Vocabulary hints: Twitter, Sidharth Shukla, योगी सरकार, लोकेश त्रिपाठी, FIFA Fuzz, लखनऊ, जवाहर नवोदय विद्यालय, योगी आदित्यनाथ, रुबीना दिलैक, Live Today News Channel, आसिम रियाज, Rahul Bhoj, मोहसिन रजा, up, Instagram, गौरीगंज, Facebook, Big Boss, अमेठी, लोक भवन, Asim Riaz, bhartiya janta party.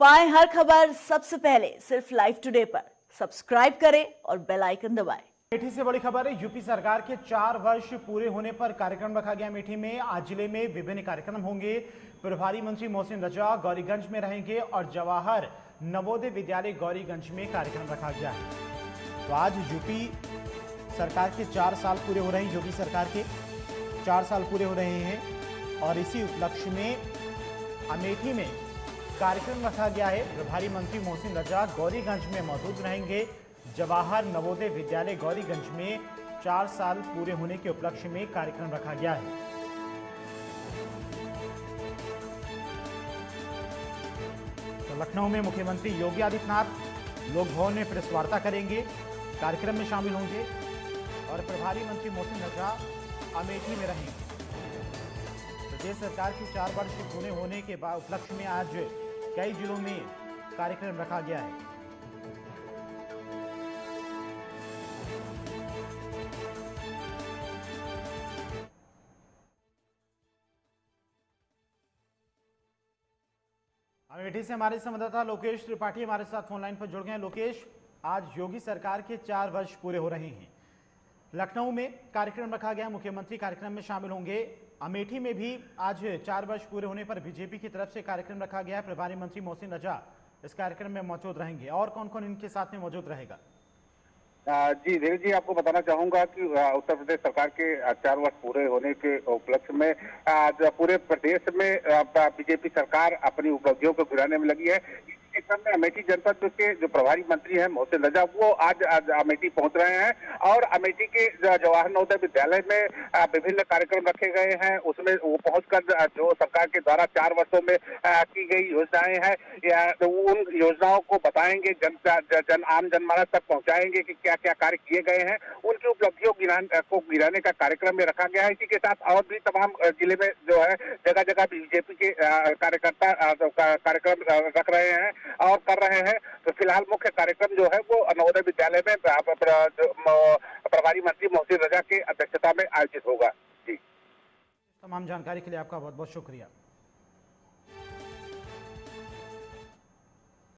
पाए हर खबर सबसे पहले सिर्फ लाइव टुडे पर। सब्सक्राइब करें और बेल आइकन दबाएं। अमेठी से बड़ी खबर है, यूपी सरकार के 4 वर्ष पूरे होने पर कार्यक्रम रखा गया अमेठी में। आज जिले में विभिन्न कार्यक्रम होंगे। प्रभारी मंत्री मोहसिन रजा गौरीगंज में रहेंगे और जवाहर नवोदय विद्यालय गौरीगंज में कार्यक्रम रखा गया है। तो आज यूपी सरकार के 4 साल पूरे हो रहे हैं, योगी सरकार के 4 साल पूरे हो रहे हैं और इसी उपलक्ष्य में अमेठी में कार्यक्रम रखा गया है। प्रभारी मंत्री मोहसिन रजा गौरीगंज में मौजूद रहेंगे। जवाहर नवोदय विद्यालय गौरीगंज में 4 साल पूरे होने के उपलक्ष्य में कार्यक्रम रखा गया है। तो लखनऊ में मुख्यमंत्री योगी आदित्यनाथ लोक भवन में प्रेस वार्ता करेंगे, कार्यक्रम में शामिल होंगे और प्रभारी मंत्री मोहसिन रजा अमेठी में रहेंगे। प्रदेश सरकार की 4 वर्ष पूरे होने के बाद उपलक्ष्य में आज कई जिलों में कार्यक्रम रखा गया है। अमेठी से हमारे संवाददाता लोकेश त्रिपाठी हमारे साथ फोनलाइन पर जुड़ गए हैं। लोकेश, आज योगी सरकार के 4 वर्ष पूरे हो रहे हैं। लखनऊ में कार्यक्रम रखा गया, मुख्यमंत्री कार्यक्रम में शामिल होंगे। अमेठी में भी आज 4 वर्ष पूरे होने पर बीजेपी की तरफ से कार्यक्रम रखा गया है। प्रभारी मंत्री मोहसिन रजा इस कार्यक्रम में मौजूद रहेंगे और कौन कौन इनके साथ में मौजूद रहेगा? जी धीरज जी, आपको बताना चाहूंगा कि उत्तर प्रदेश सरकार के 4 वर्ष पूरे होने के उपलक्ष्य में पूरे प्रदेश में बीजेपी सरकार अपनी उपलब्धियों को गिराने में लगी है। में अमेठी जनपद के जो प्रभारी मंत्री हैं मोहसिन रजा वो आज अमेठी पहुंच रहे हैं और अमेठी के जवाहर नवोदय विद्यालय में विभिन्न कार्यक्रम रखे गए हैं। उसमें वो पहुंचकर जो सरकार के द्वारा 4 वर्षों में की गई योजनाएं हैं उन योजनाओं को बताएंगे, आम जनमानस तक पहुंचाएंगे कि क्या क्या कार्य किए गए हैं, उनकी उपलब्धियों को गिराने का कार्यक्रम में रखा गया है। इसी के साथ और भी तमाम जिले में जो है जगह जगह बीजेपी के कार्यकर्ता कार्यक्रम रख रहे हैं और कर रहे हैं। तो फिलहाल मुख्य कार्यक्रम जो है वो नवोदय विद्यालय में प्रभारी मंत्री मोहसिन रजा की अध्यक्षता में आयोजित होगा। जी, तमाम जानकारी के लिए आपका बहुत बहुत शुक्रिया।